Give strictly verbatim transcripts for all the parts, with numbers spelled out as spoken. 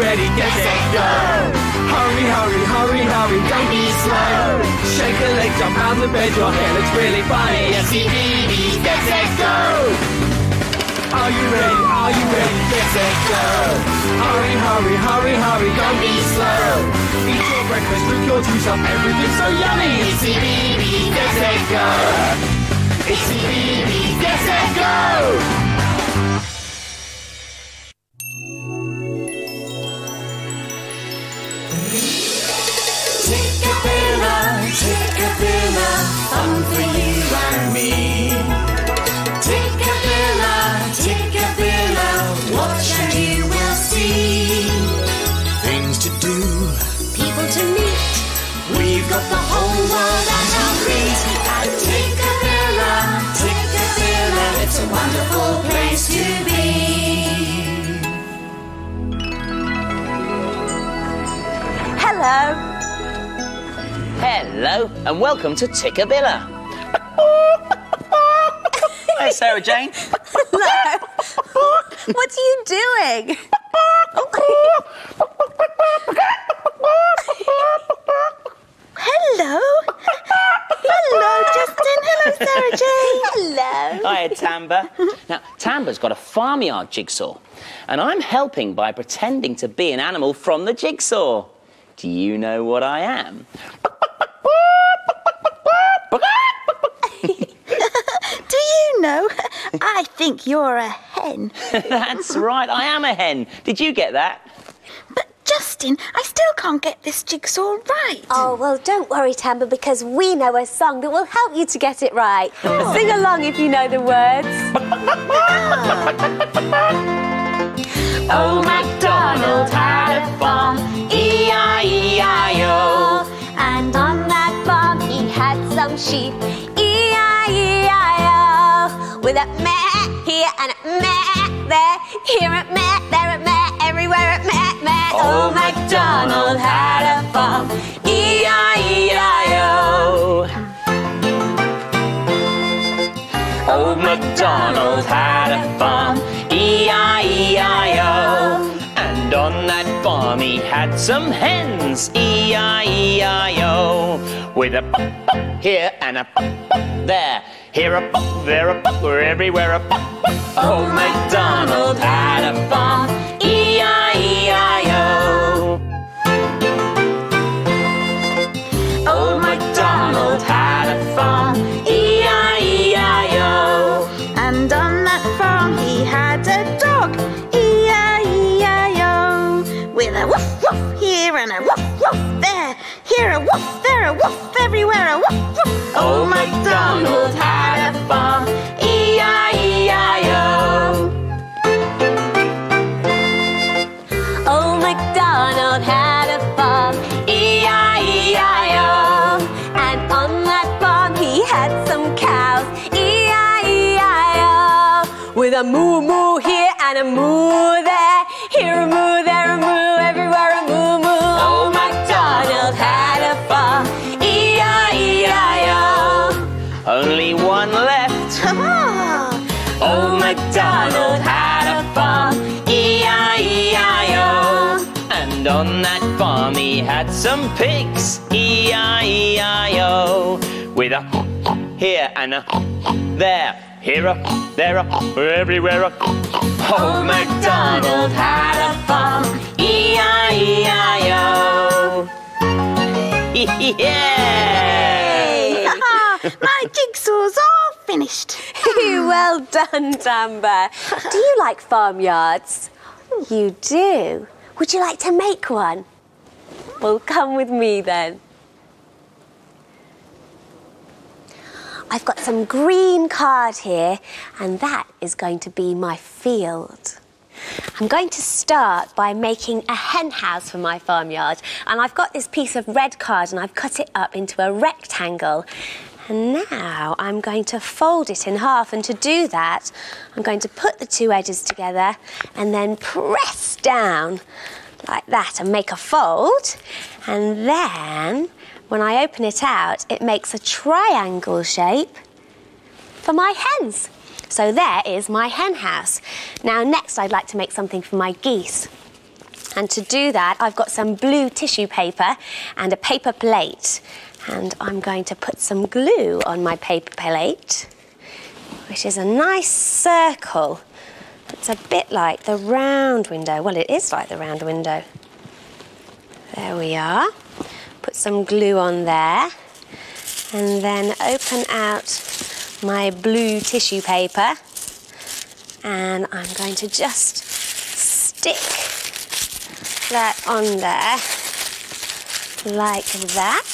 ready, yes and go. Hurry, hurry, hurry, hurry, don't be slow. Shake a leg, jump out of the bed, your hair looks really funny. Yes, indeed, yes and go. Are you ready, are you ready, yes and go. Hurry, hurry, hurry, hurry, don't be slow. Eat your breakfast, drink your juice up, everything's so yummy. Yes, indeed, yes and go. Yes, indeed, yes and go. Tikkabilla, Tikkabilla, fun for you and me. Tikkabilla, Tikkabilla, watch and you will see. Things to do, people to meet, we've got the whole world at our feet. At Tikkabilla, Tikkabilla, it's a wonderful place to be. Hello. Hello and welcome to Tikkabilla. Hi, Sarah Jane. Hello. What are you doing? Hello. Hello, Justin. Hello, Sarah Jane. Hello. Hi, Tamba. Now, Tamba's got a farmyard jigsaw, and I'm helping by pretending to be an animal from the jigsaw. Do you know what I am? Do you know? I think you're a hen. That's right, I am a hen. Did you get that? But, Justin, I still can't get this jigsaw right. Oh, well, don't worry, Tamba, because we know a song that will help you to get it right. Oh. Sing along if you know the words. Oh, oh MacDonald had a farm, E I E I O. And on that farm he had some sheep, E I E I O. With a meh here and a meh there, here a meh, there a meh, everywhere a meh, meh. Old MacDonald had a farm, E I E I O. Old MacDonald had a farm, E I E I O. And on that farm he had some hens, E I E I O. With a pop, pop here and a pop, pop there, here a pop, there a pop, we're everywhere a pop, pop. Old MacDonald had a farm, E I E I O. Old MacDonald had a farm, E I E I O. And on that farm he had a dog, with a woof woof here and a woof woof there, here a woof, there a woof, everywhere a woof woof. Old MacDonald had a farm, E I E I O. Old MacDonald had a farm, E I E I O. And on that farm he had some cows, E I E I O. With a moo moo here and a moo there, here a moo there. MacDonald had a farm, E I E I O. And on that farm he had some pigs, E I E I O. With a here and a there, here a there a everywhere a. Old MacDonald had a farm, E I E I O. Yeah! My jigsaw's all finished. Well done, Tamba. Do you like farmyards? You do. Would you like to make one? Well, come with me then. I've got some green card here, and that is going to be my field. I'm going to start by making a hen house for my farmyard, and I've got this piece of red card and I've cut it up into a rectangle. And now I'm going to fold it in half, and to do that, I'm going to put the two edges together and then press down like that and make a fold. And then when I open it out, it makes a triangle shape for my hens. So there is my hen house. Now next I'd like to make something for my geese. And to do that, I've got some blue tissue paper and a paper plate. And I'm going to put some glue on my paper plate, which is a nice circle. It's a bit like the round window. Well, it is like the round window. There we are. Put some glue on there. And then open out my blue tissue paper. And I'm going to just stick that on there, like that.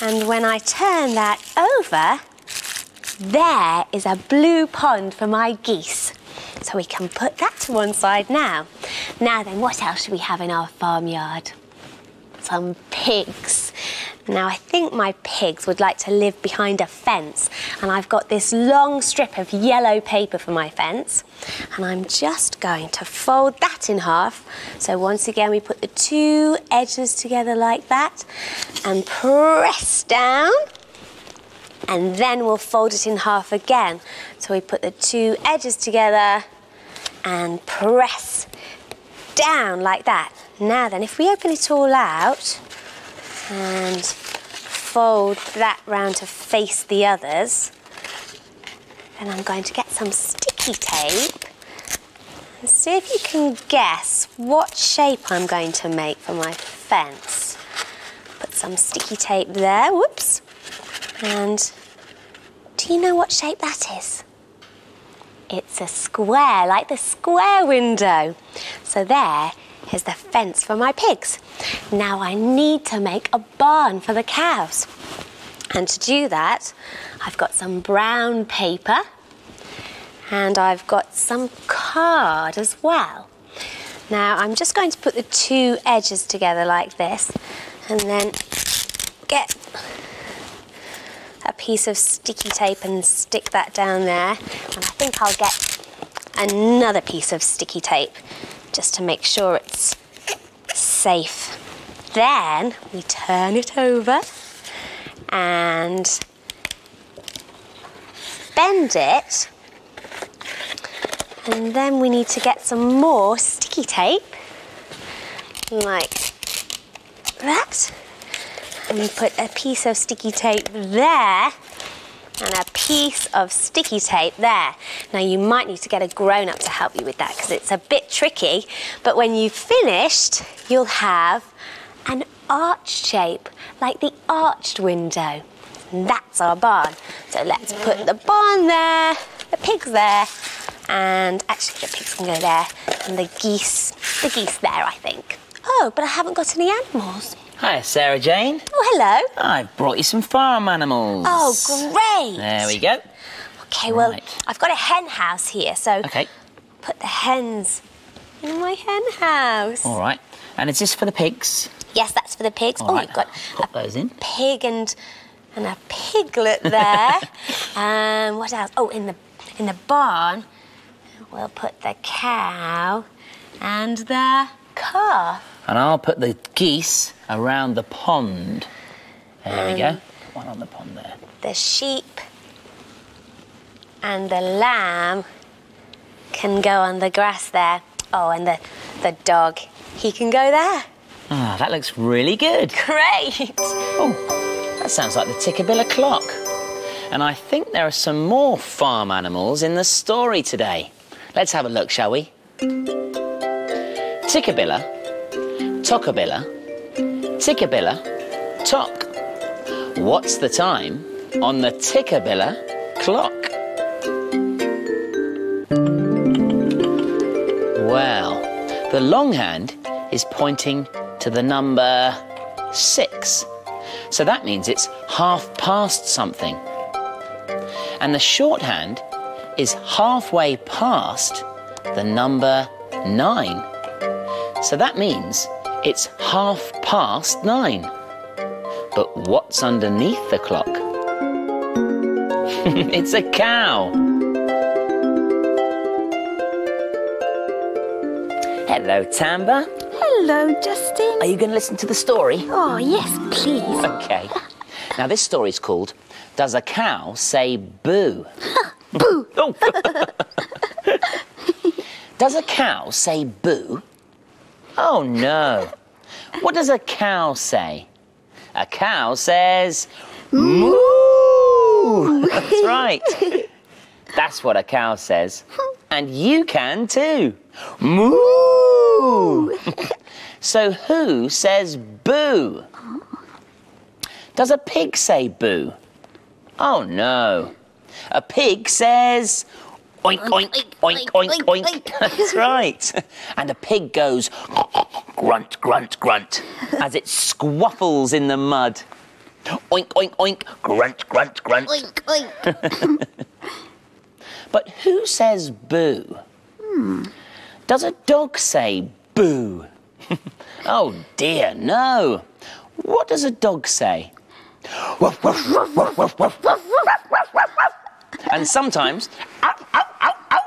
And when I turn that over, there is a blue pond for my geese. So we can put that to one side now. Now then, what else do we have in our farmyard? Some pigs. Now, I think my pigs would like to live behind a fence. And I've got this long strip of yellow paper for my fence. And I'm just going to fold that in half. So once again, we put the two edges together like that and press down. And then we'll fold it in half again. So we put the two edges together and press down like that. Now then, if we open it all out and fold that round to face the others, then I'm going to get some sticky tape and see if you can guess what shape I'm going to make for my fence. Put some sticky tape there, whoops. And do you know what shape that is? It's a square, like the square window. So there is the fence for my pigs. Now I need to make a barn for the cows. And to do that, I've got some brown paper and I've got some card as well. Now I'm just going to put the two edges together like this and then get a piece of sticky tape and stick that down there. And I think I'll get another piece of sticky tape just to make sure it's safe. Then we turn it over and bend it. And then we need to get some more sticky tape, like that. And we put a piece of sticky tape there and a piece of sticky tape there. Now you might need to get a grown-up to help you with that because it's a bit tricky, but when you've finished, you'll have an arch shape, like the arched window. And that's our barn. So let's put the barn there, the pigs there, and actually the pigs can go there, and the geese, the geese there, I think. Oh, but I haven't got any animals. Hi, Sarah-Jane. Oh, hello. I've brought you some farm animals. Oh, great. There we go. Okay, well, right. I've got a hen house here, so okay. Put the hens in my hen house. All right. And is this for the pigs? Yes, that's for the pigs. All oh, right. You've got Pop a those in. pig and and a piglet there. um, what else? Oh, in the in the barn, we'll put the cow and the calf. And I'll put the geese around the pond. There um, we go. One on the pond there. The sheep and the lamb can go on the grass there. Oh, and the, the dog, he can go there. Ah, oh, that looks really good. Great. Oh, that sounds like the Tikkabilla clock. And I think there are some more farm animals in the story today. Let's have a look, shall we? Tikkabilla. Tockabilla, Tikkabilla, tock. What's the time on the Tikkabilla clock? Well, the long hand is pointing to the number six. So that means it's half past something. And the short hand is halfway past the number nine. So that means it's half past nine. But what's underneath the clock? It's a cow. Hello, Tamba. Hello, Justin. Are you going to listen to the story? Oh, yes, please. OK. Now, this story is called Does a Cow Say Boo? Boo! Oh. Does a cow say boo? Oh, no. What does a cow say? A cow says moo. That's right. That's what a cow says. And you can too. Moo. So who says boo? Does a pig say boo? Oh, no. A pig says oink, oink, oink, oink, oink, oink. oink. That's right. And a pig goes grunt, grunt, grunt as it squaffles in the mud. Oink, oink, oink, grunt, grunt, grunt. Oink, oink. But who says boo? Hmm. Does a dog say boo? Oh, dear, no. What does a dog say? Woof, woof, woof, woof, woof, woof, woof, woof. And sometimes ow, ow, ow, ow.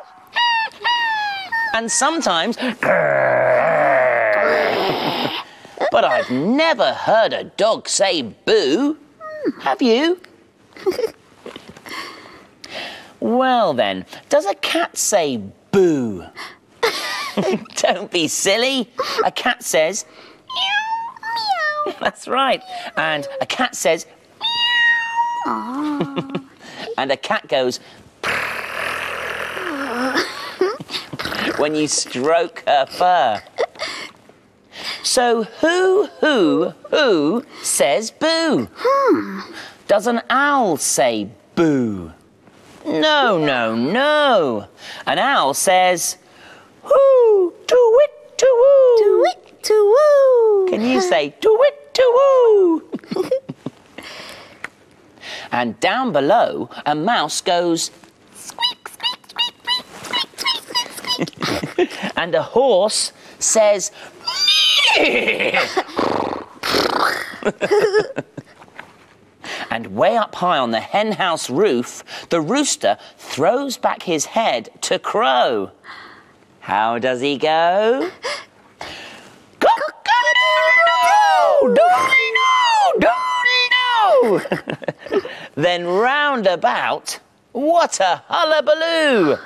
And sometimes But I've never heard a dog say boo. Have you? Well then, does a cat say boo? Don't be silly. A cat says meow. That's right. And a cat says meow. And a cat goes when you stroke her fur. So who, who, who says boo? Hmm. Does an owl say boo? No, no, no. An owl says, hoo, to-wit, to-woo. To-wit, to-woo. Can you say, to-wit, to-woo? And down below, a mouse goes, squeak, squeak, squeak, squeak, squeak, squeak, squeak, squeak. And a horse says, And way up high on the hen house roof, the rooster throws back his head to crow. How does he go? Cock-a-doodle-doo! Doodle-doo! Doodle-doo! Then round about, what a hullabaloo!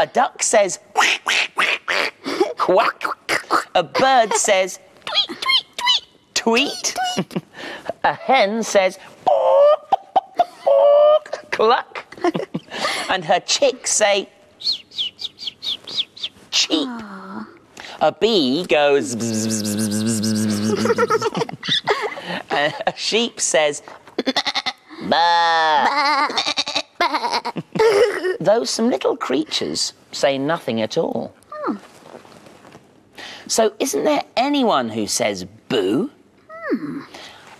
A duck says quack, quack, quack, quack, quack. A bird says tweet, tweet, tweet, tweet. tweet, tweet. A hen says cluck, and her chicks say cheep. Aww. A bee goes and a sheep says bah. Though some little creatures say nothing at all. Hmm. So isn't there anyone who says boo? Hmm.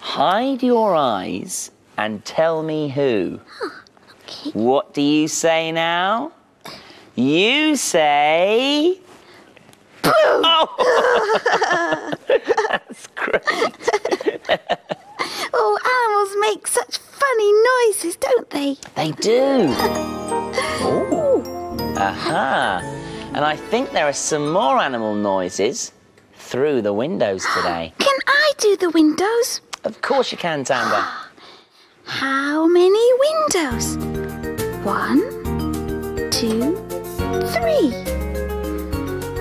Hide your eyes and tell me who. Oh, okay. What do you say now? You say boo! Oh. That's great. Oh, animals make such funny noises, don't they? They do. Ooh. Aha. And I think there are some more animal noises through the windows today. Can I do the windows? Of course you can, Tamba. How many windows? One, two, three.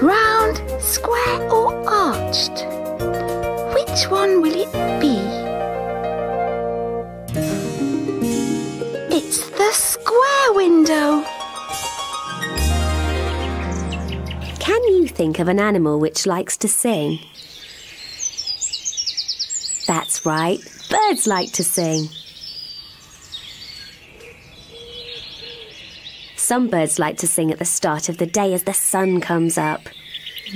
Round, square or arched? Which one will it be? It's the square window. Can you think of an animal which likes to sing? That's right, birds like to sing. Some birds like to sing at the start of the day as the sun comes up.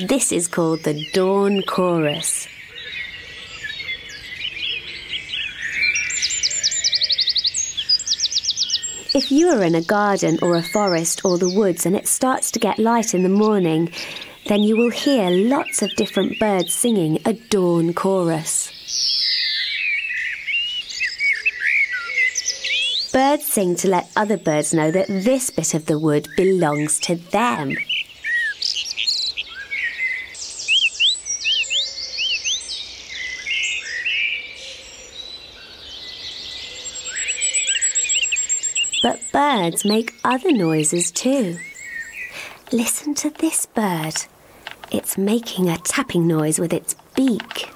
This is called the dawn chorus. If you are in a garden or a forest or the woods and it starts to get light in the morning, then you will hear lots of different birds singing a dawn chorus. Birds sing to let other birds know that this bit of the wood belongs to them. But birds make other noises too. Listen to this bird. It's making a tapping noise with its beak.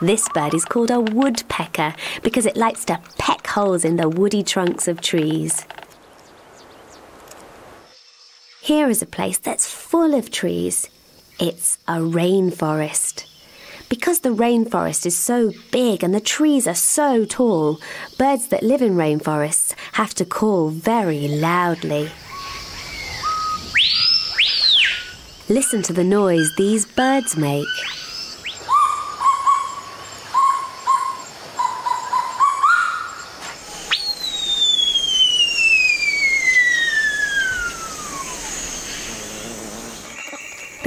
This bird is called a woodpecker because it likes to peck holes in the woody trunks of trees. Here is a place that's full of trees. It's a rainforest. Because the rainforest is so big and the trees are so tall, birds that live in rainforests have to call very loudly. Listen to the noise these birds make.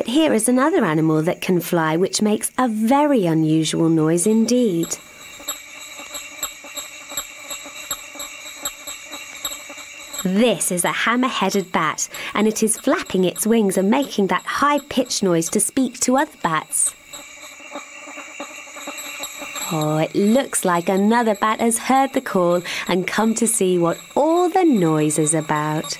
Here is another animal that can fly, which makes a very unusual noise indeed. This is a hammer-headed bat, and it is flapping its wings and making that high-pitched noise to speak to other bats. Oh, it looks like another bat has heard the call and come to see what all the noise is about.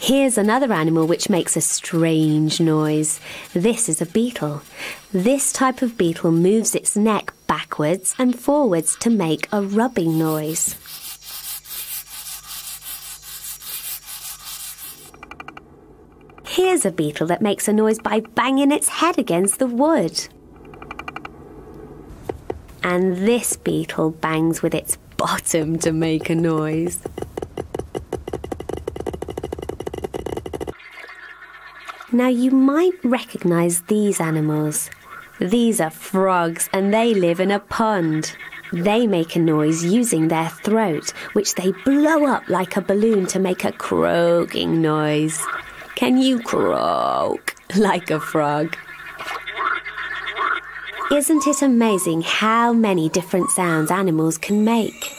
Here's another animal which makes a strange noise. This is a beetle. This type of beetle moves its neck backwards and forwards to make a rubbing noise. Here's a beetle that makes a noise by banging its head against the wood. And this beetle bangs with its bottom to make a noise. Now, you might recognise these animals. These are frogs, and they live in a pond. They make a noise using their throat, which they blow up like a balloon to make a croaking noise. Can you croak like a frog? Isn't it amazing how many different sounds animals can make?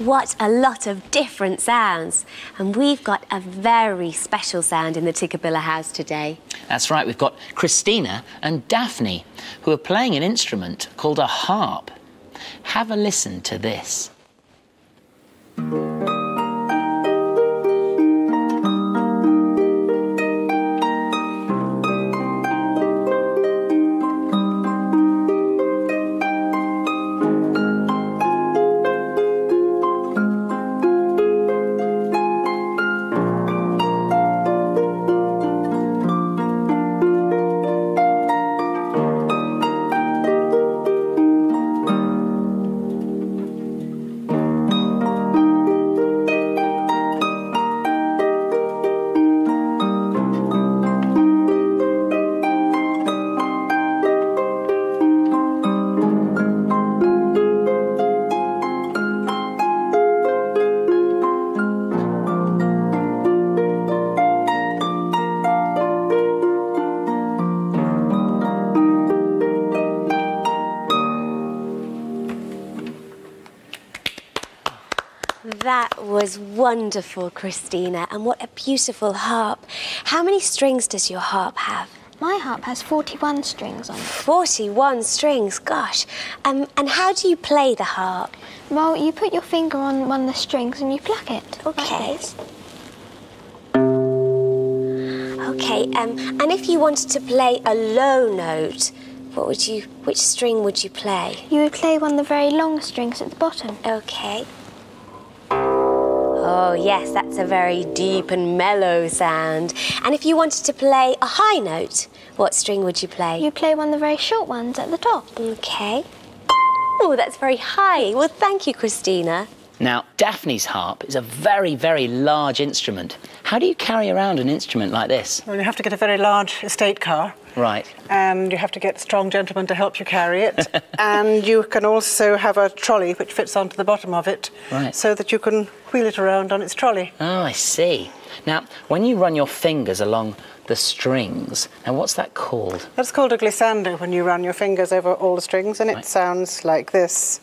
What a lot of different sounds. And we've got a very special sound in the Tikkabilla house today. That's right, we've got Christina and Daphne, who are playing an instrument called a harp. Have a listen to this. That was wonderful, Christina, and what a beautiful harp. How many strings does your harp have? My harp has forty-one strings on it. forty-one strings, gosh. Um, and how do you play the harp? Well, you put your finger on one of the strings and you pluck it. Okay. Like this. Okay, um, and if you wanted to play a low note, what would you, which string would you play? You would play one of the very long strings at the bottom. Okay. Oh, yes, that's a very deep and mellow sound. And if you wanted to play a high note, what string would you play? You play one of the very short ones at the top. OK. Oh, that's very high. Well, thank you, Christina. Now, Daphne's harp is a very, very large instrument. How do you carry around an instrument like this? Well, you have to get a very large estate car. Right. And you have to get strong gentlemen to help you carry it. And you can also have a trolley which fits onto the bottom of it. Right. So that you can wheel it around on its trolley. Oh, I see. Now, when you run your fingers along the strings, now what's that called? That's called a glissando, when you run your fingers over all the strings, and it right. sounds like this.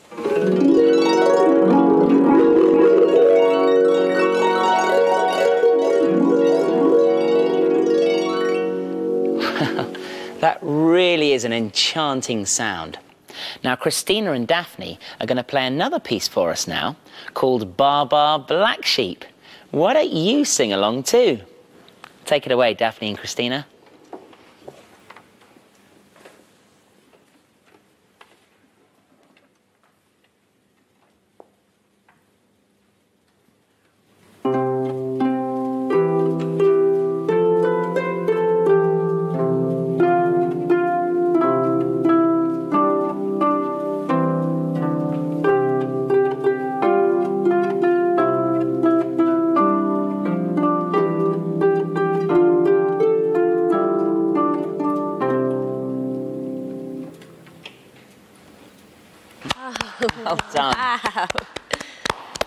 That really is an enchanting sound. Now, Christina and Daphne are going to play another piece for us now called Bar Bar Black Sheep. Why don't you sing along too? Take it away, Daphne and Christina.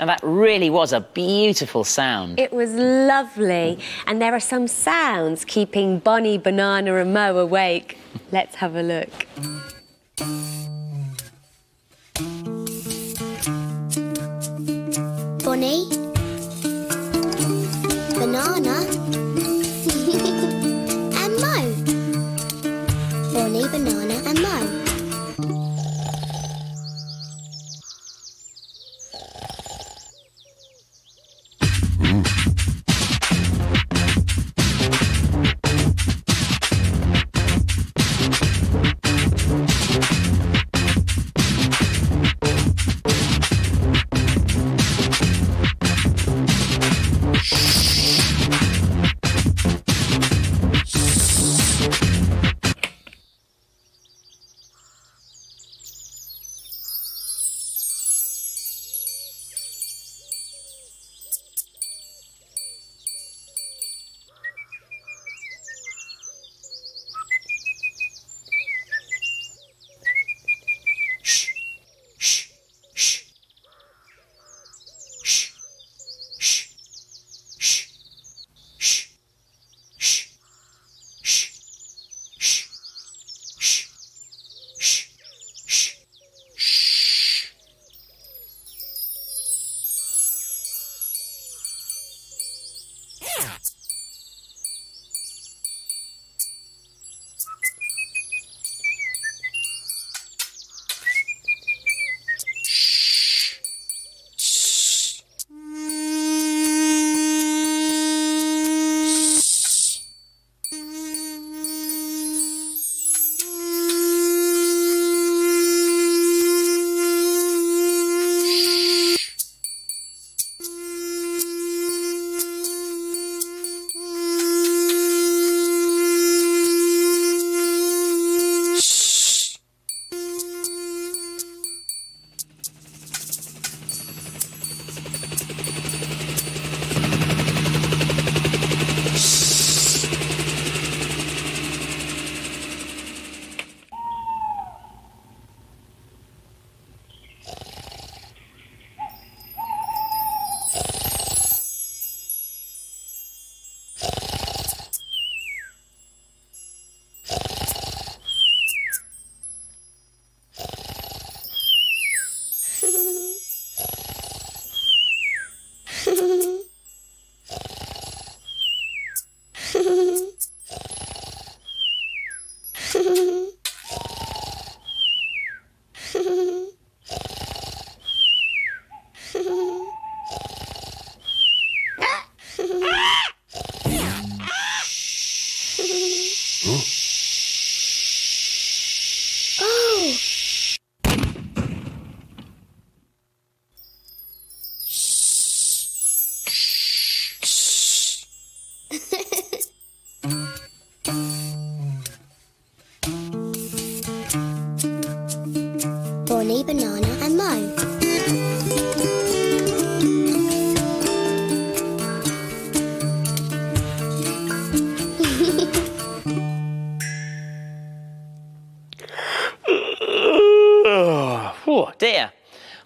And that really was a beautiful sound. It was lovely. And there are some sounds keeping Bonnie, Banana and Mo awake. Let's have a look. Bonnie. Banana. And Mo. Bonnie, Banana and Mo.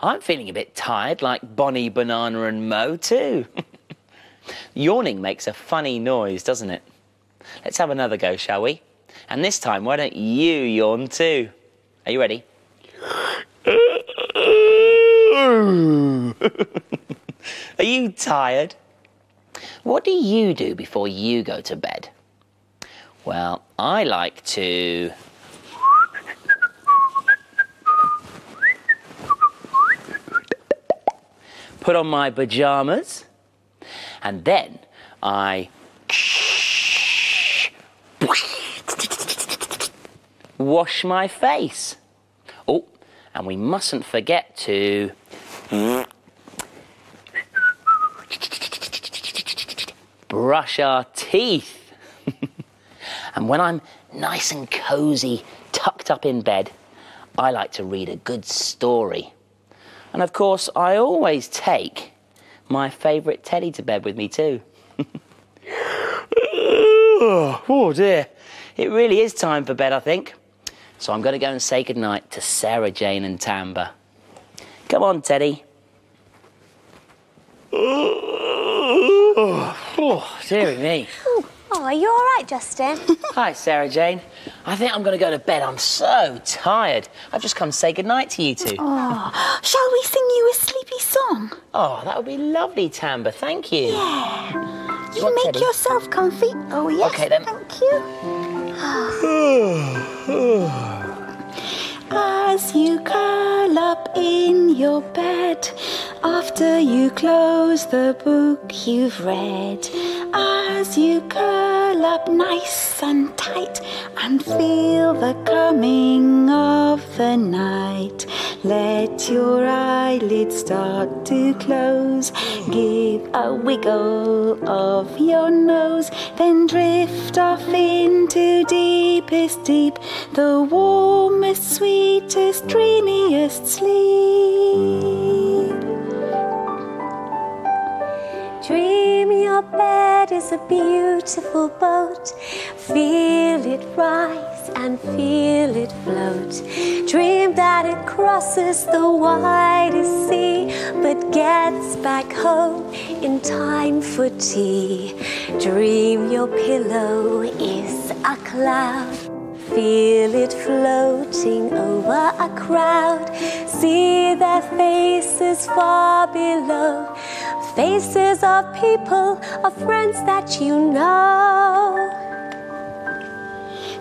I'm feeling a bit tired, like Bonnie, Banana and Mo too. Yawning makes a funny noise, doesn't it? Let's have another go, shall we? And this time, why don't you yawn too? Are you ready? Are you tired? What do you do before you go to bed? Well, I like to put on my pajamas, and then I wash my face. Oh, and we mustn't forget to brush our teeth. And when I'm nice and cozy, tucked up in bed, I like to read a good story. And of course, I always take my favourite teddy to bed with me too. Oh dear, it really is time for bed, I think. So I'm going to go and say goodnight to Sarah-Jane and Tamba. Come on, Teddy. Oh, dear me. Oh, are you all right, Justin? Hi, Sarah-Jane. I think I'm going to go to bed. I'm so tired. I've just come to say goodnight to you two. Oh, shall we sing you a sleepy song? Oh, that would be lovely, Tamba. Thank you. Yeah. You what, make Teddy? Yourself comfy. Oh, yes. Okay, then. Thank you. As you curl up in your bed, after you close the book you've read, as you curl up nice and tight and feel the coming of the night, let your eyelids start to close. Give a wiggle of your nose, then drift off into deepest deep, the warmest, sweetest, dreamiest sleep. Dream your bed is a beautiful boat. Feel it rise and feel it float. Dream that it crosses the widest sea, but gets back home in time for tea. Dream your pillow is a cloud. Feel it floating over a crowd. See their faces far below, faces of people, of friends that you know.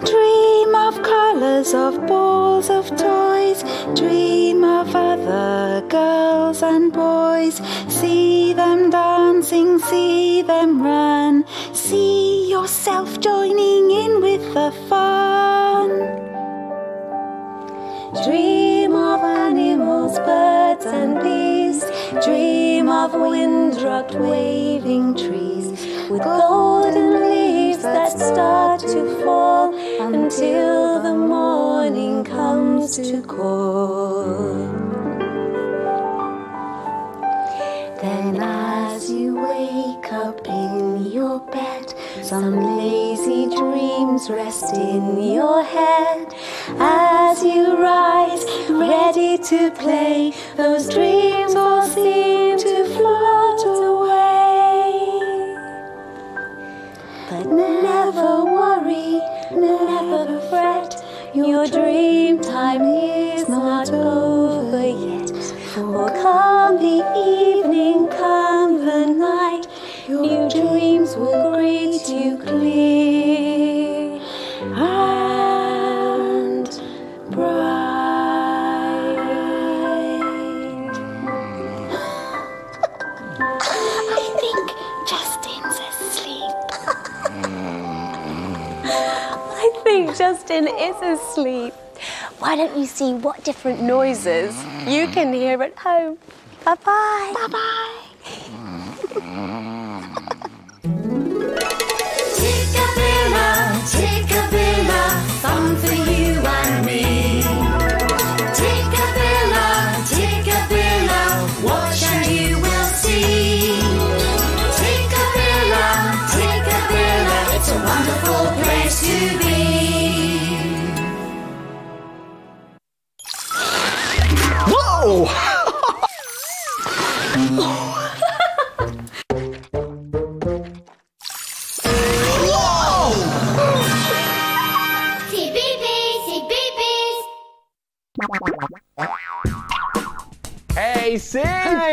Dream of colours, of balls, of toys. Dream of other girls and boys. See them dancing, see them run. See yourself joining in with the fun. Dream of animals, birds and bees. Dream of wind-rocked waving trees with golden leaves that start to fall until the morning comes to call. Then as you wake up in your bed, some lazy dreams rest in your head. As you rise, ready to play, those dreams all seem to float away. But never worry, never fret, your dream time is not over yet. For come the evening, come the night, your dreams will greet you clear and bright. I think Justin's asleep. I think Justin is asleep. Why don't you see what different noises you can hear at home? Bye-bye. Bye-bye. Tikkabilla, Tikkabilla, fun for you and me. Tikkabilla, Tikkabilla, watch and you will see. Tikkabilla, Tikkabilla, it's a wonderful place to be. Hey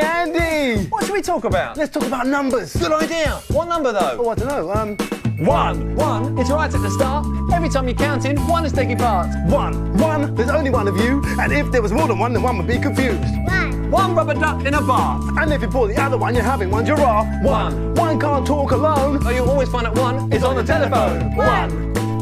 Andy! What should we talk about? Let's talk about numbers. Good idea. What number though? Oh, I don't know. Um, One! One is right at the start. Every time you're counting, one is taking part. One! One! There's only one of you, and if there was more than one, then one would be confused. One! One rubber duck in a bath. And if you pull the other one, you're having one giraffe. One! One can't talk alone. Oh, you'll always find that one is on the telephone. One!